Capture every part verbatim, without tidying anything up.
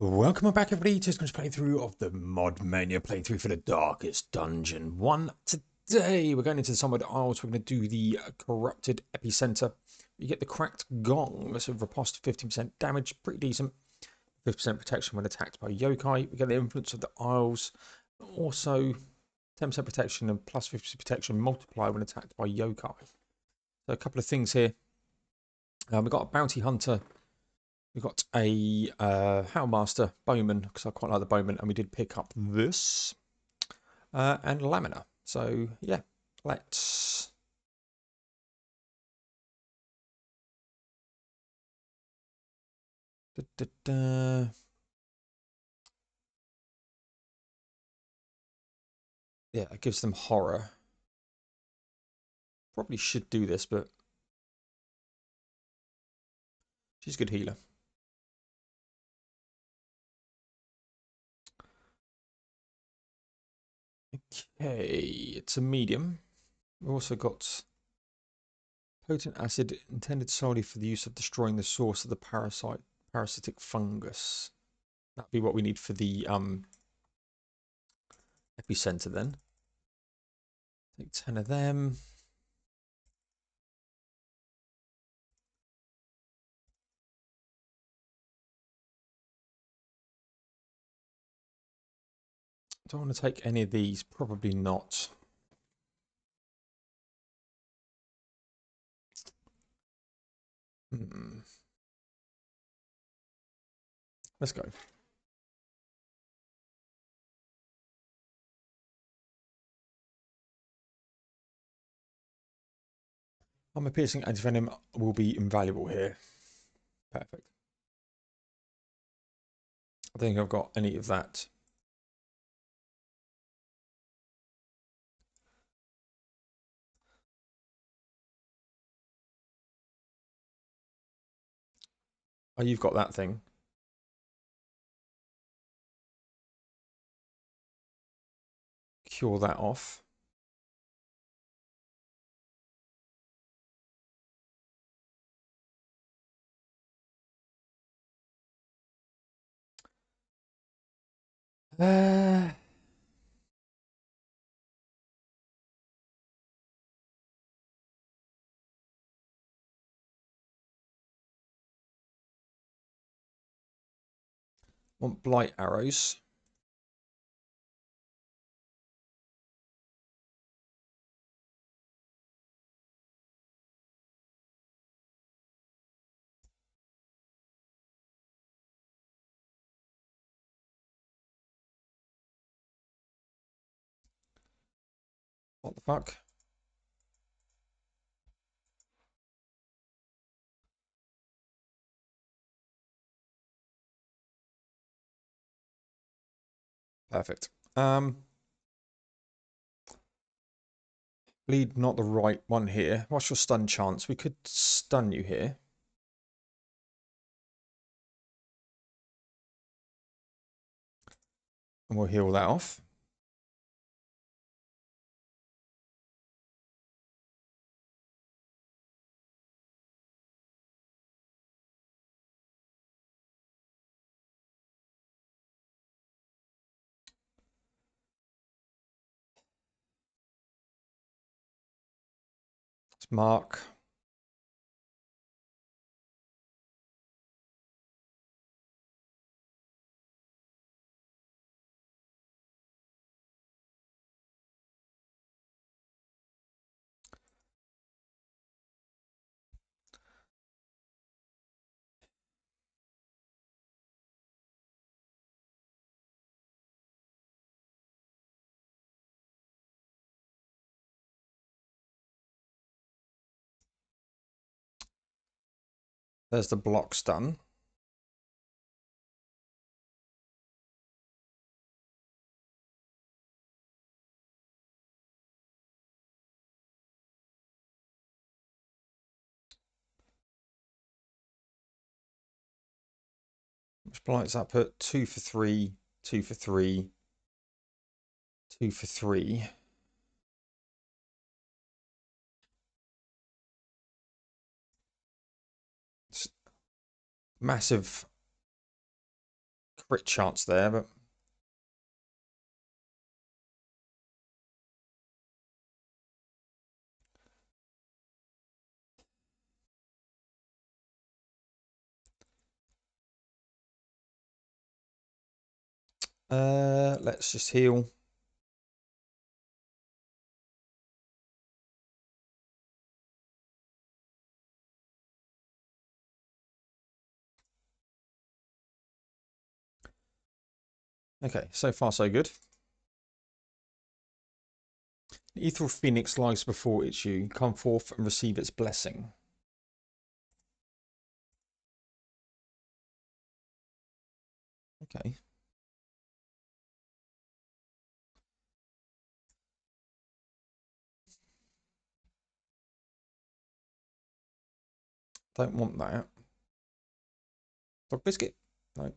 Welcome back everybody to this playthrough of the Mod Mania playthrough for the Darkest Dungeon one. Today we're going into the Sunward Isles. We're going to do the Corrupted Epicenter. You get the Cracked Gong. That's a riposte fifteen percent damage, pretty decent. fifty percent protection when attacked by yokai. We get the Influence of the Isles. Also ten percent protection and plus fifty percent protection multiply when attacked by yokai. So a couple of things here. Um, we've got a Bounty Hunter. We've got a uh, Howlmaster, Bowman, because I quite like the Bowman, and we did pick up this, uh, and Lamina. So, yeah, let's... Da, da, da. Yeah, it gives them horror. Probably should do this, but... she's a good healer. Okay, it's a medium. We've also got potent acid intended solely for the use of destroying the source of the parasite parasitic fungus. That'd be what we need for the um epicenter then. Take ten of them. Don't want to take any of these, probably not. Hmm. Let's go. Armor piercing antivenom will be invaluable here. Perfect. I don't think I've got any of that. Oh, you've got that thing. Cure that off. Uh... Want blight arrows. What the fuck? Perfect. Um, bleed, not the right one here. What's your stun chance? We could stun you here. And we'll heal that off. Mark. There's the block stun. Which blights up at two for three, two for three, two for three. Massive crit chance there, but uh, let's just heal. Okay, so far so good. The ethereal phoenix lies before it you. Come forth and receive its blessing. Okay. Don't want that. Dog biscuit? No.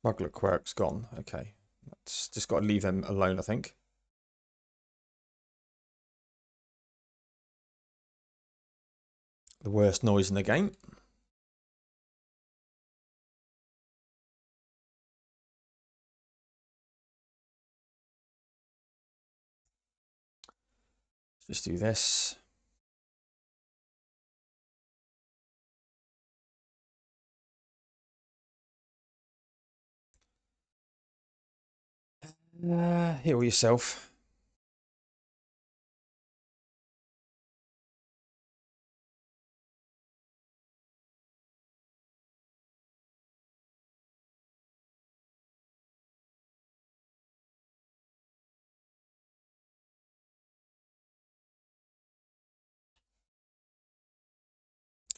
Smuggler quirk's gone. Okay. That's just got to leave them alone, I think. The worst noise in the game. Let's do this. Uh, heal yourself.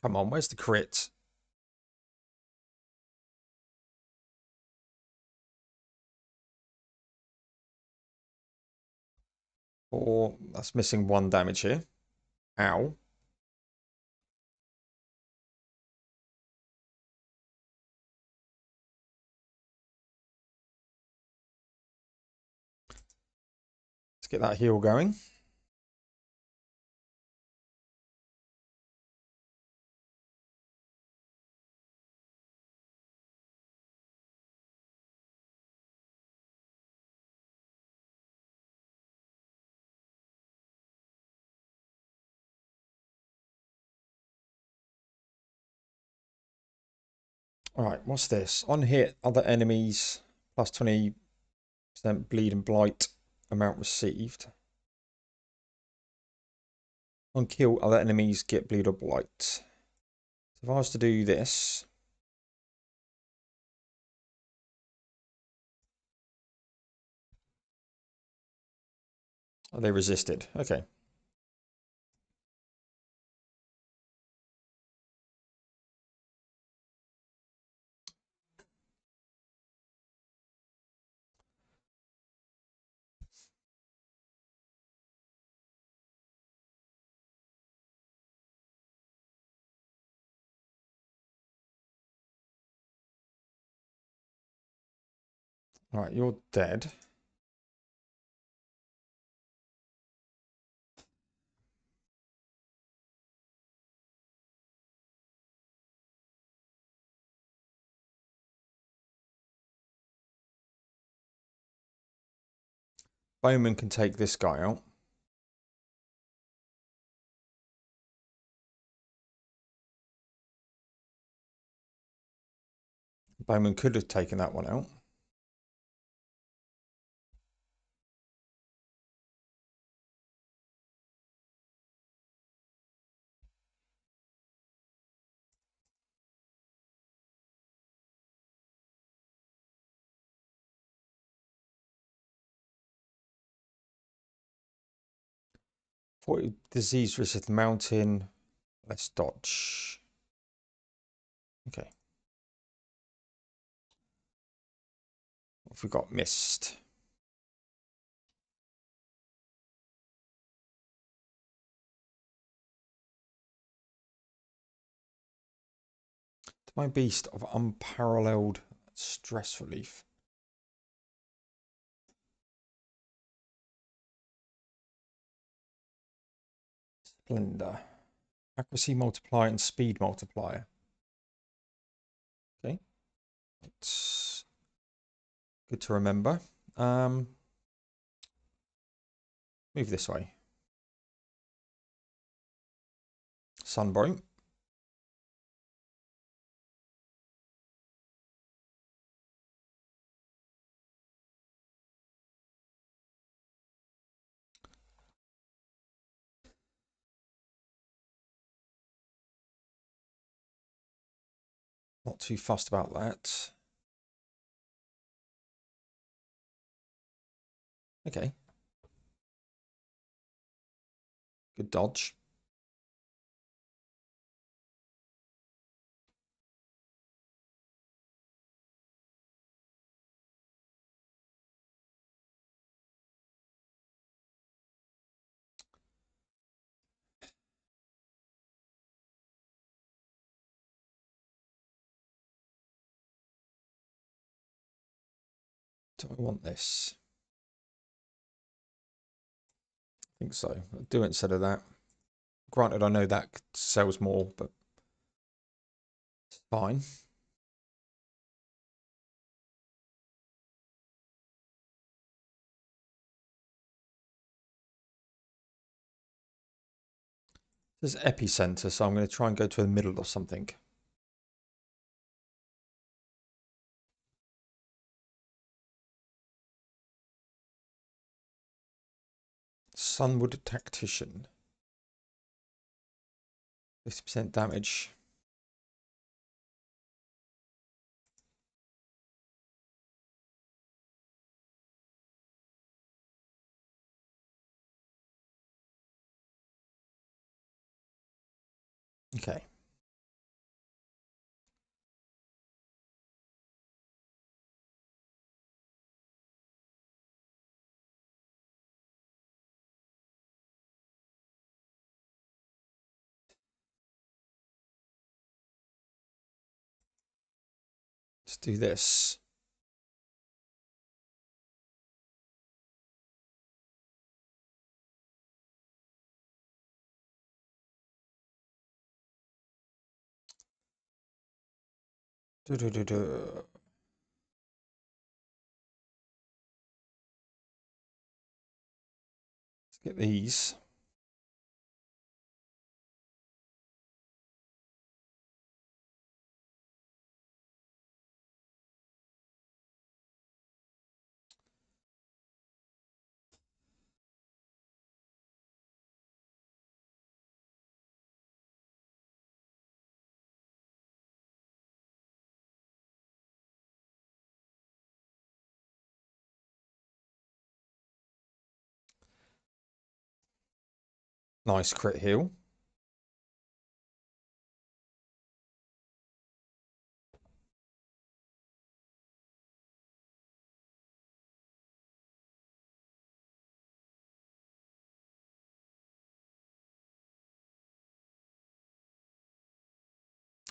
Come on, where's the crit? Or that's missing one damage here. Ow. Let's get that heal going. Alright, what's this? On hit, other enemies, plus twenty percent bleed and blight amount received. On kill, other enemies get bleed or blight. So if I was to do this, oh, they resisted. Okay. All right, you're dead. Bowman can take this guy out. Bowman could have taken that one out. forty disease risk of the mountain. Let's dodge. Okay. What have we got? Missed. To my beast of unparalleled stress relief. Splendor. Accuracy multiplier and speed multiplier. Okay, it's good to remember. Um, move this way. Sunbro. Not too fussed about that. Okay. Good dodge. Do I want this? I think so. I'll do it instead of that. Granted, I know that sells more, but it's fine. This is epicenter, so I'm going to try and go to the middle or something. Sunward Tactician. fifty percent damage. Okay. Let's do this. Do, do, do, do. Let's get these. Nice crit heal.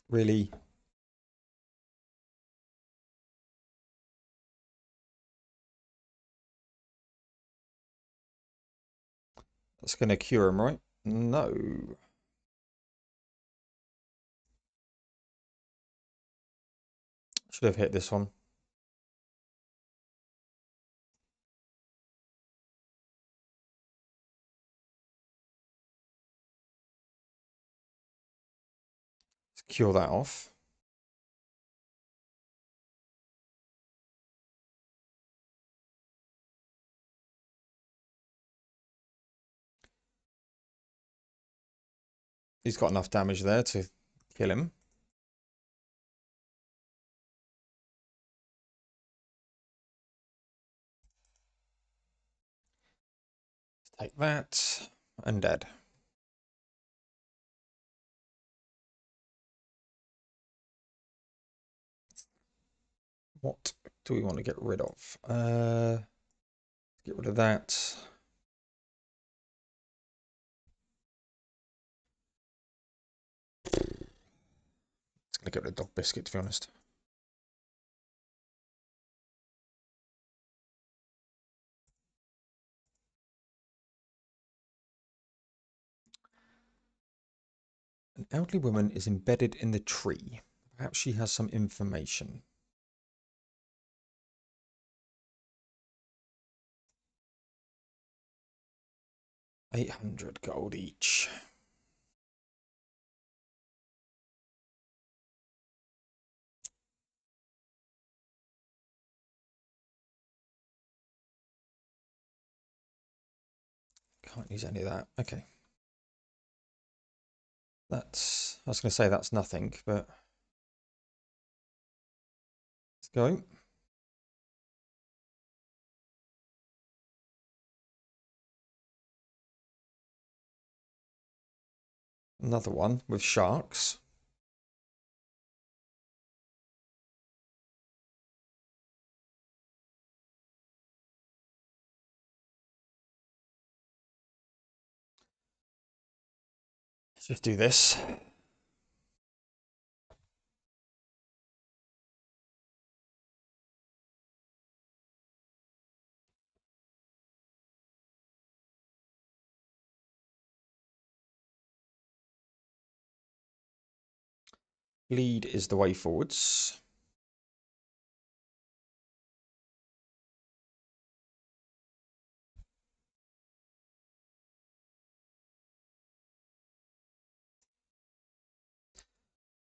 Really? That's going to cure him, right? No. Should have hit this one. Let's cure that off. He's got enough damage there to kill him. Take that. Undead. What do we want to get rid of? Uh, get rid of that. Gonna get rid of dog biscuit, to be honest. elderly woman is embedded in the tree. Perhaps she has some information. eight hundred gold each. Can't use any of that. Okay. That's, I was going to say that's nothing, but let's go. Another one with sharks. Let's just do this. Lead is the way forwards.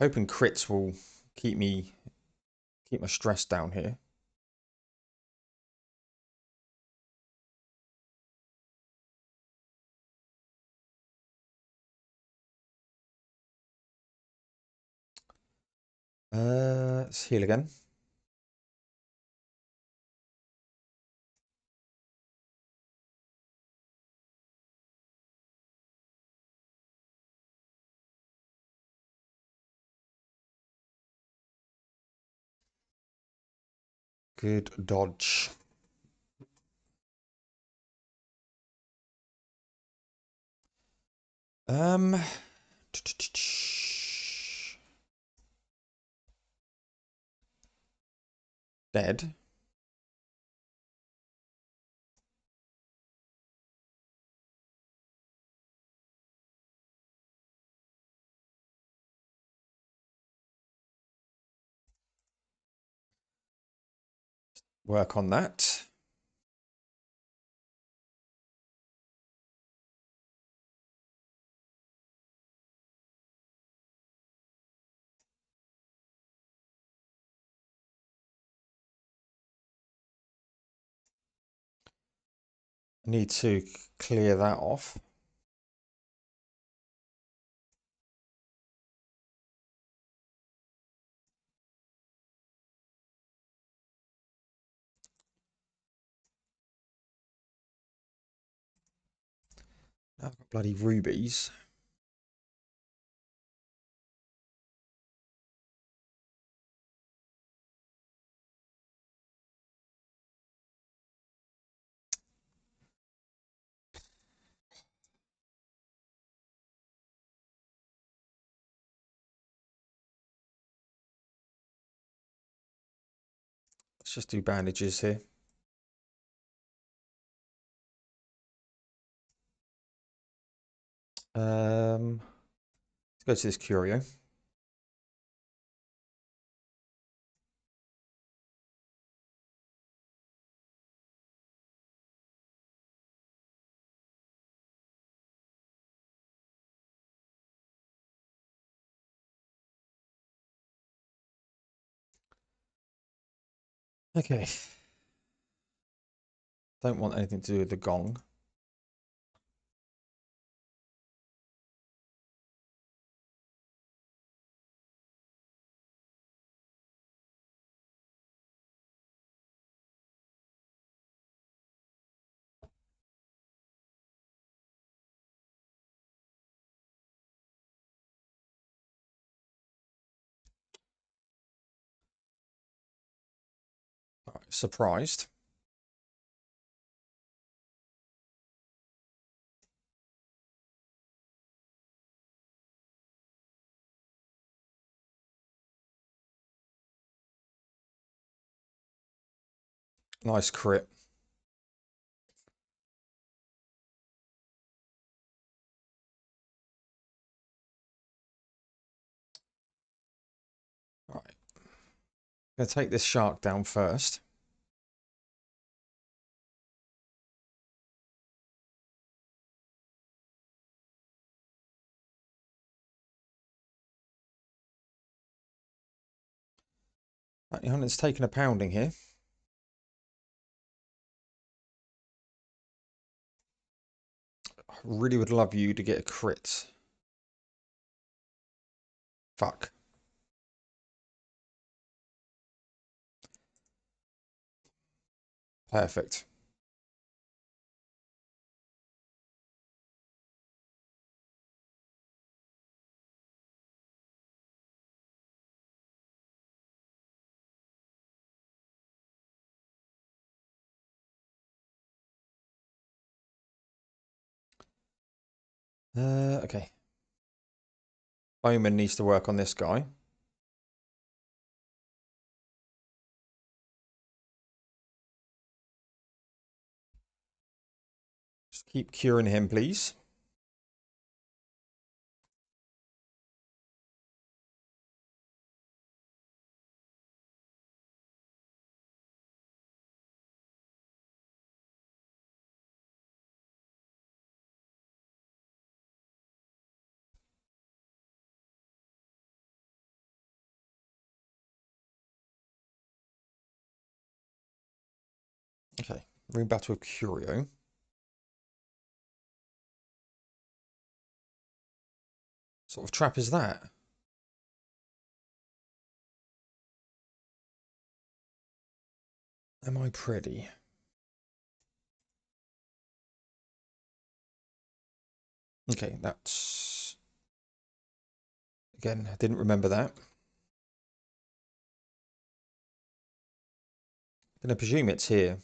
Hoping crits will keep me keep my stress down here. Uh, let's heal again. Good dodge. Um. Dead. Work on that. Need to clear that off. I've got bloody rubies. Let's just do bandages here. Um, let's go to this curio. Okay. Don't want anything to do with the gong. Surprised. Nice crit. Gonna take this shark down first. That hunt's taken a pounding here. I really would love you to get a crit. Fuck. Perfect. Uh, okay. Bowman needs to work on this guy. Just keep curing him, please. Okay, room battle of Curio. What sort of trap is that? Am I pretty? Okay, that's... Again, I didn't remember that. I'm gonna presume it's here.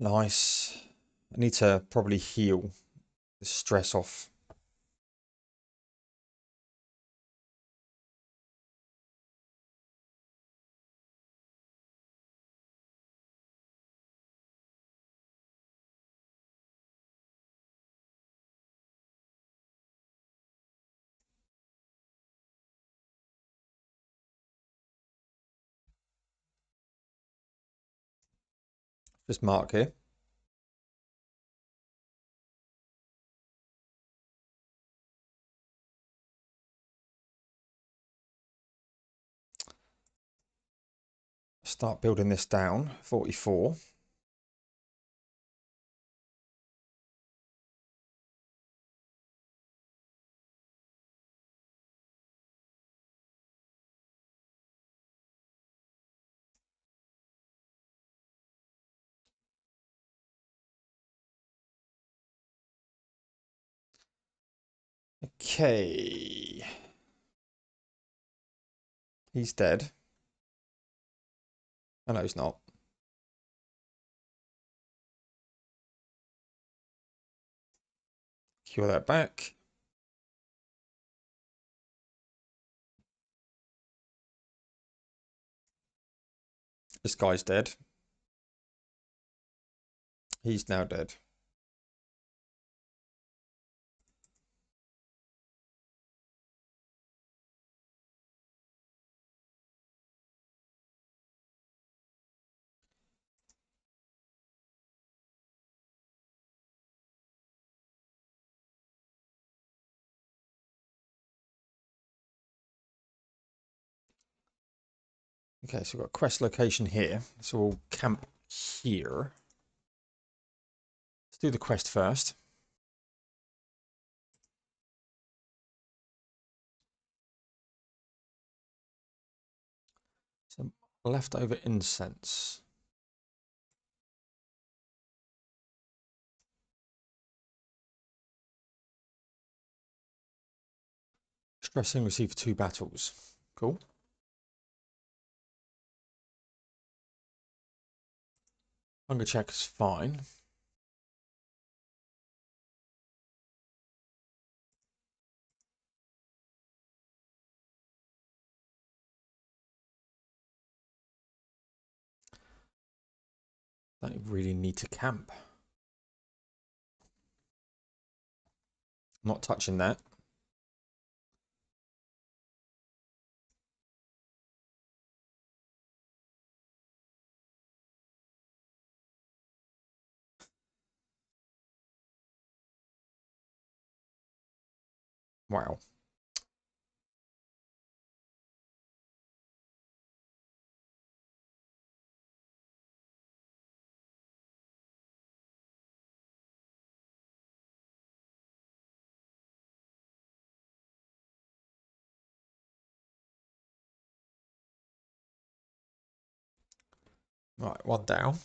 Nice. I need to probably heal the stress off. Just mark here. Start building this down, forty-four. Okay, he's dead. Oh no, he's not. Cure that back. This guy's dead. He's now dead. Okay, so we've got a quest location here, so we'll camp here. Let's do the quest first. Some leftover incense. Stressing received two battles. Cool. Hunger check is fine. Don't really need to camp. Not touching that. Wow. Right, one down.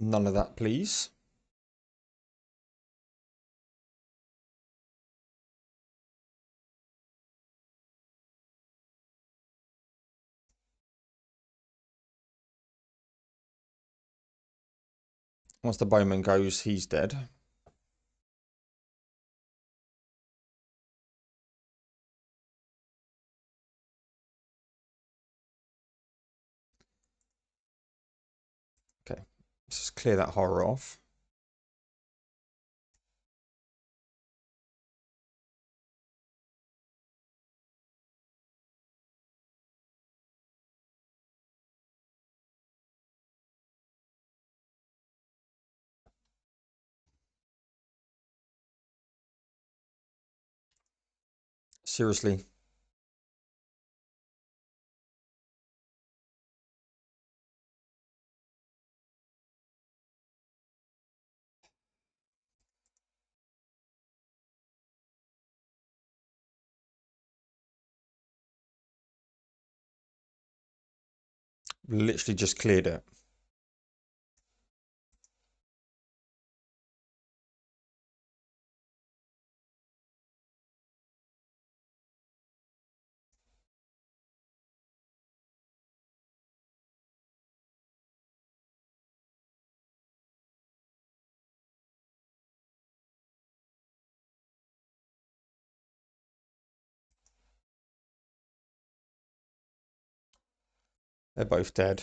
None of that, please. Once the bowman goes, he's dead. Let's just clear that horror off. Seriously. Literally just cleared it. They're both dead.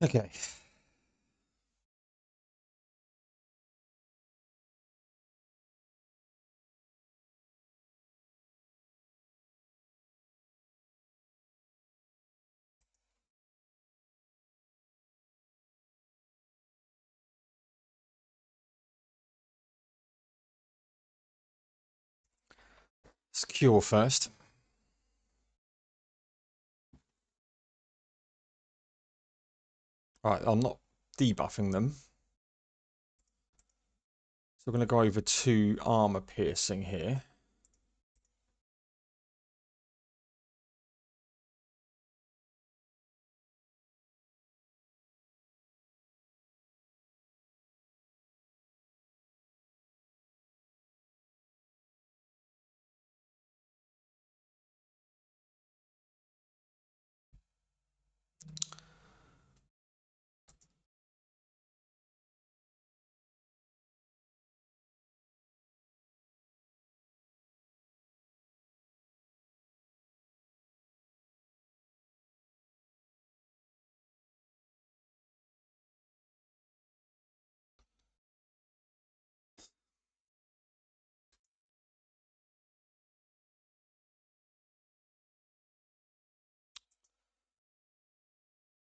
Okay. Let's cure first. Alright, I'm not debuffing them. So we're going to go over to armor piercing here.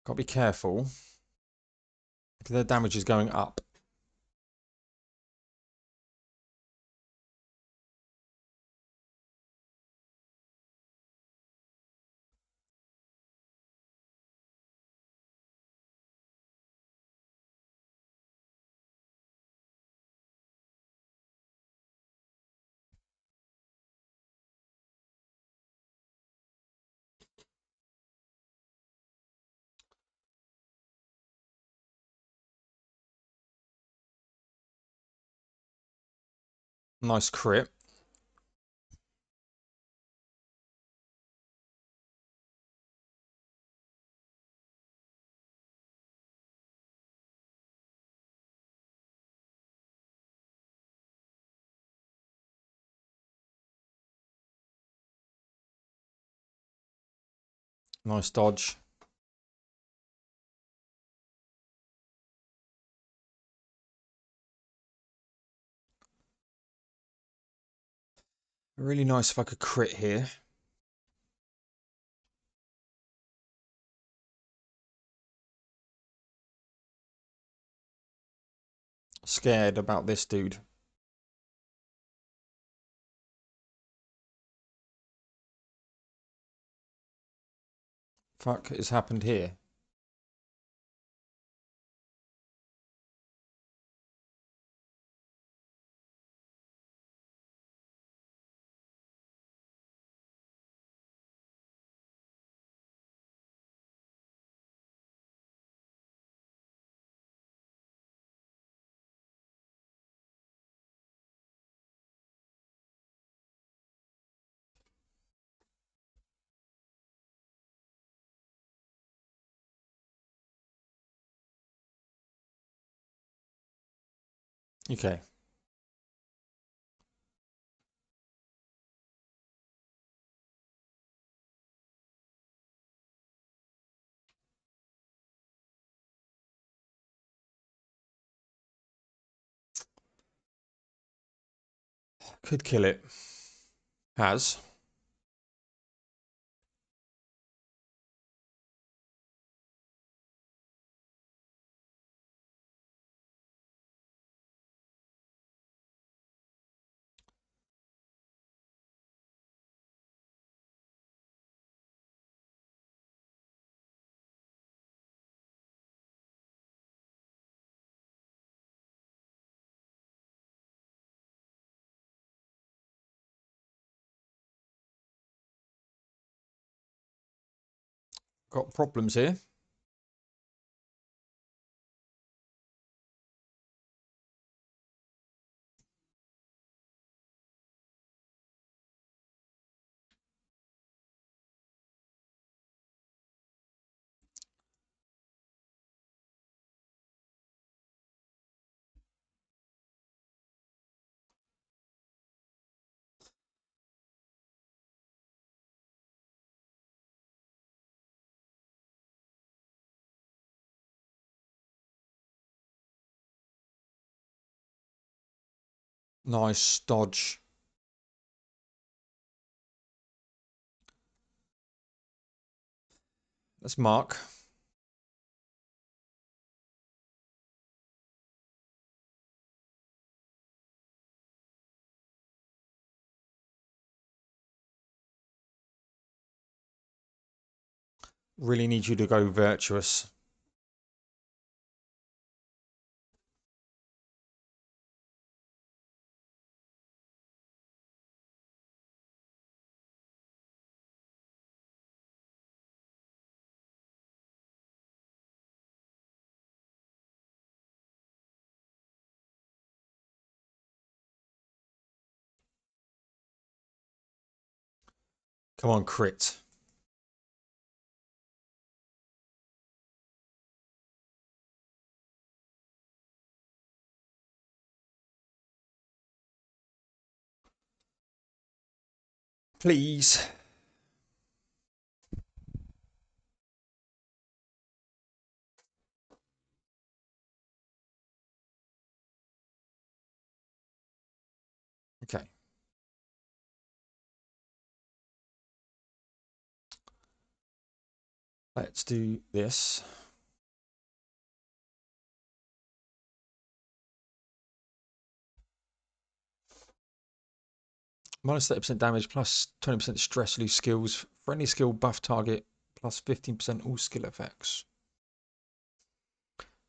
Got to be careful, because their damage is going up. Nice crit. Nice dodge. Really nice if I could crit here. Scared about this dude. Fuck has happened here. Okay. Could kill it. Has. Got problems here. Nice dodge. Let's mark. Really need you to go virtuous. Come on, crit. Please. Okay. Let's do this. Minus thirty percent damage, plus twenty percent stress, loose skills. Friendly skill buff target, plus fifteen percent all skill effects.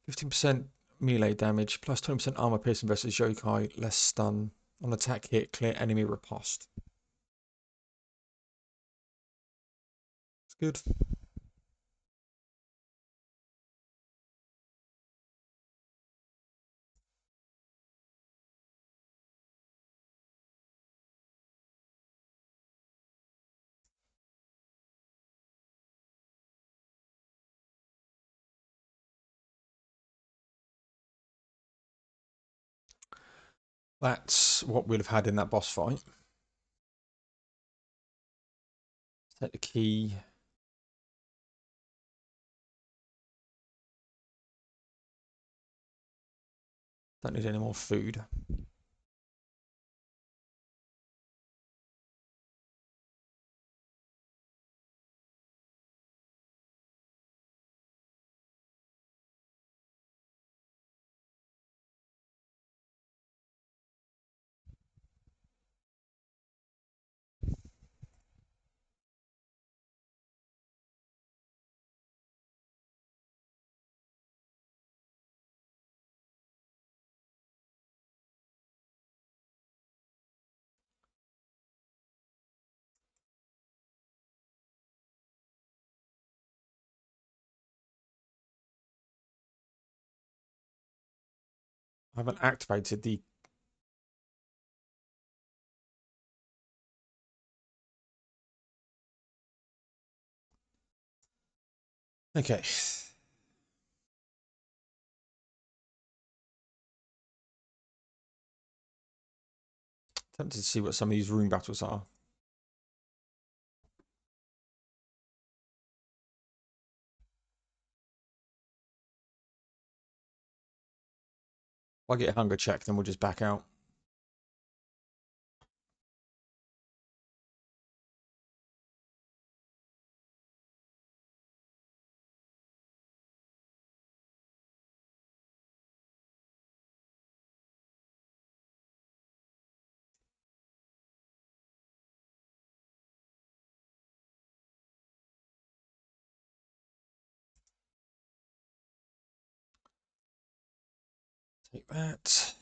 fifteen percent melee damage, plus twenty percent armor piercing versus yokai, less stun. On attack hit, clear enemy riposte. It's good. That's what we'll have had in that boss fight. Set the key. Don't need any more food. I haven't activated the okay. Tempted to see what some of these room battles are. If I get a hunger check, then we'll just back out. Take that.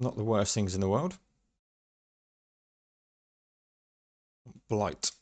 Not the worst things in the world. Blight.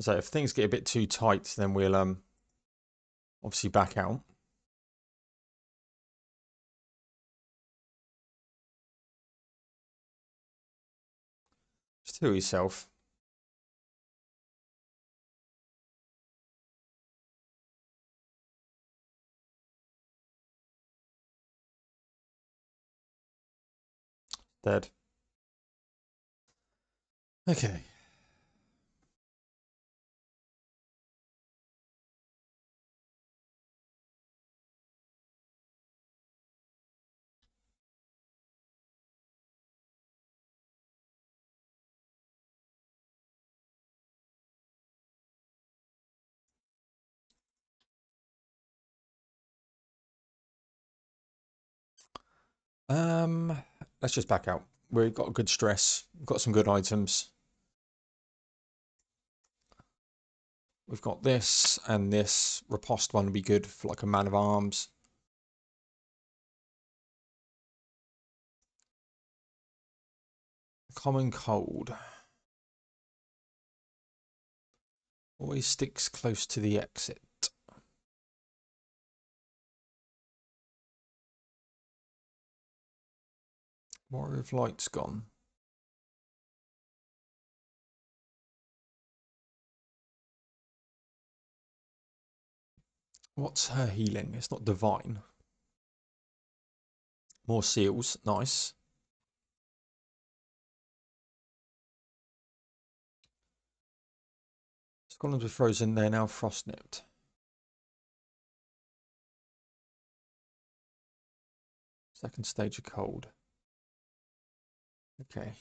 So if things get a bit too tight, then we'll um obviously back out. Just heal yourself. Dead. Okay. Um, let's just back out. We've got good stress. We've got some good items. We've got this and this. Riposte one would be good for like a man of arms. Common cold. Always sticks close to the exit. Warrior of Light's gone. What's her healing? It's not divine. More seals. Nice. Scotland were frozen. They're now frost-nipped. Second stage of cold. Okay.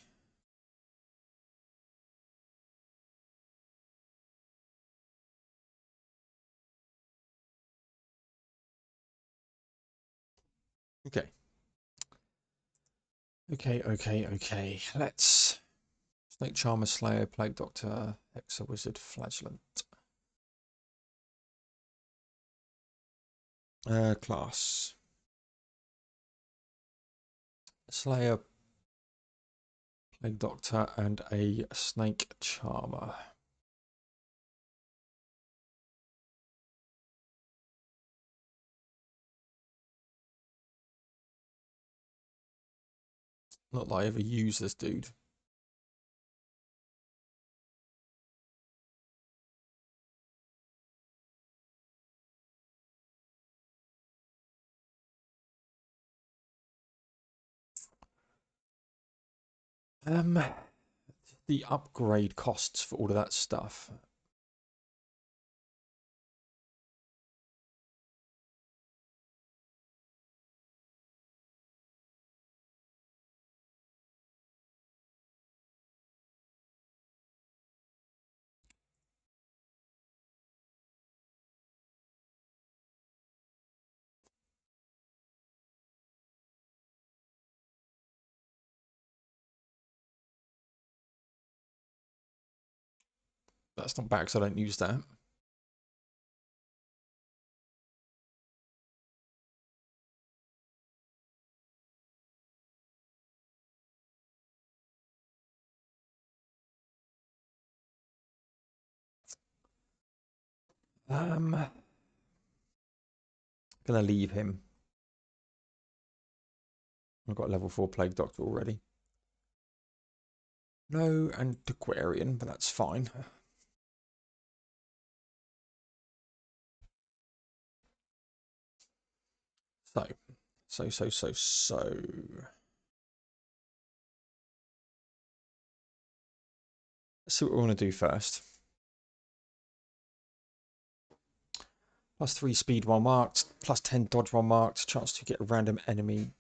Okay. Okay, okay, okay. Let's Snake Charmer, Slayer, Plague Doctor, Hexa Wizard, Flagellant. Uh, class. Slayer, a doctor and a snake charmer. Not that I ever use this dude. Um, the upgrade costs for all of that stuff. That's not back, so I don't use that. Um, I'm gonna leave him. I've got a level four Plague Doctor already. No antiquarian, but that's fine. So, so, so, so, so. Let's see what we want to do first. Plus three speed while marked, plus ten dodge while marked, chance to get a random enemy,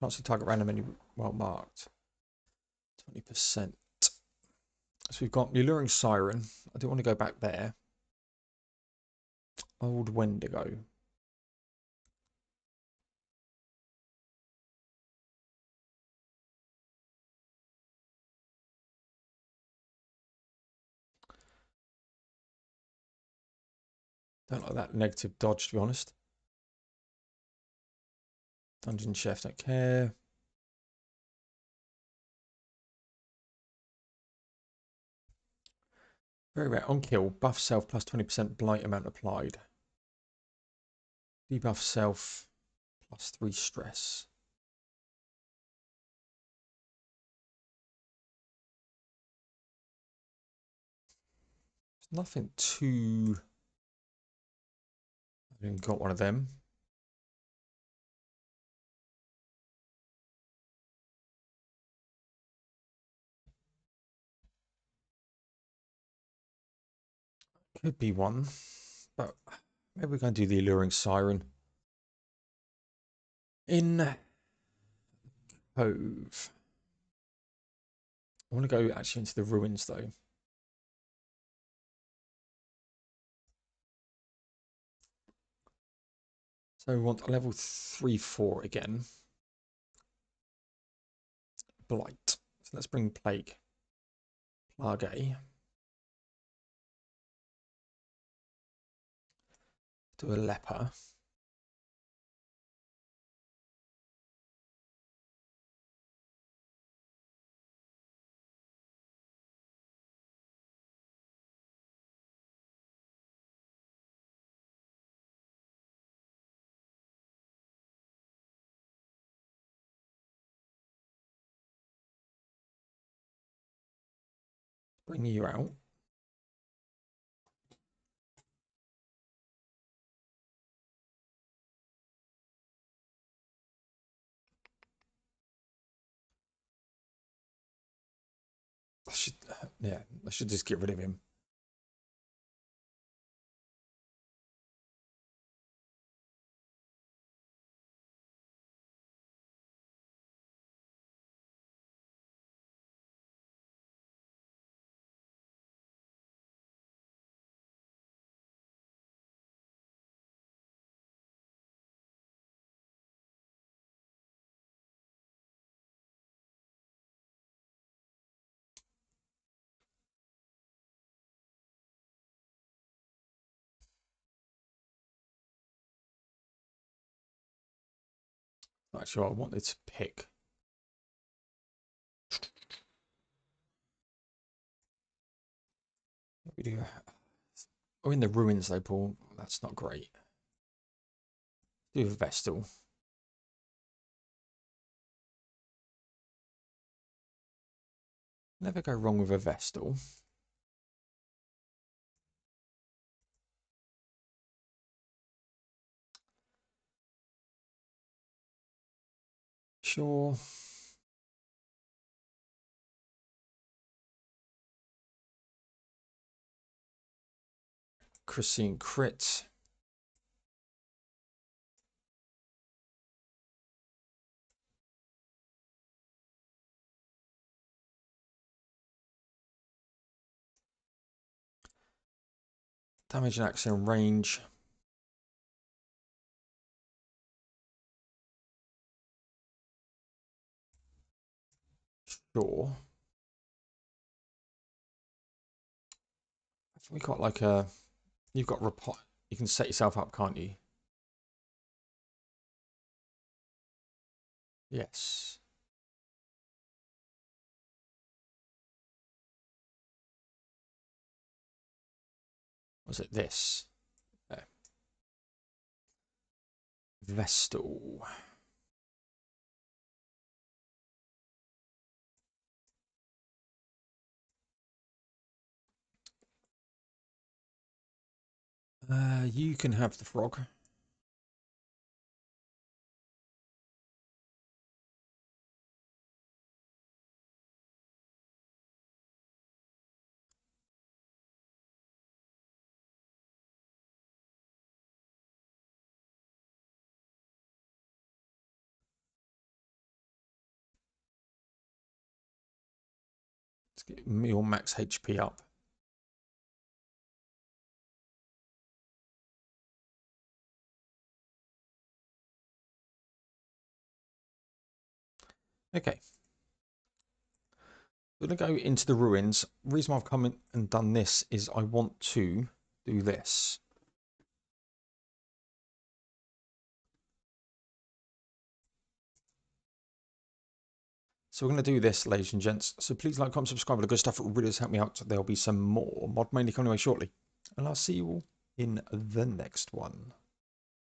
chance to target random enemy while marked. twenty percent. So we've got the Alluring Siren. I do want to go back there. Old Wendigo. Don't like that negative dodge, to be honest. Dungeon Chef, don't care. Very rare. On kill, buff self plus twenty percent blight amount applied. Debuff self plus three stress. There's nothing too... I've got one of them. Could be one, but maybe we're going to do the Alluring Siren. In Cove. I want to go actually into the ruins though. So we want a level three four again. Blight. So let's bring Plague. Plague. To a Leper. Bring you out. I should, yeah, I should just get rid of him. Actually, I wanted to pick. What we do? Oh, in the ruins though, Paul. That's not great. Do a Vestal. Never go wrong with a Vestal. Sure. Christine Crit. Damage and action range. Sure. I think we got like a. You've got report. You can set yourself up, can't you? Yes. Was it this? No. Vestal. Uh, you can have the frog. Let's get your max H P up. Okay, we're going to go into the ruins. The reason I've come in and done this is I want to do this. So we're going to do this, ladies and gents. So please like, comment, subscribe, all the good stuff. It will really help me out. There'll be some more mod mainly coming away shortly. And I'll see you all in the next one.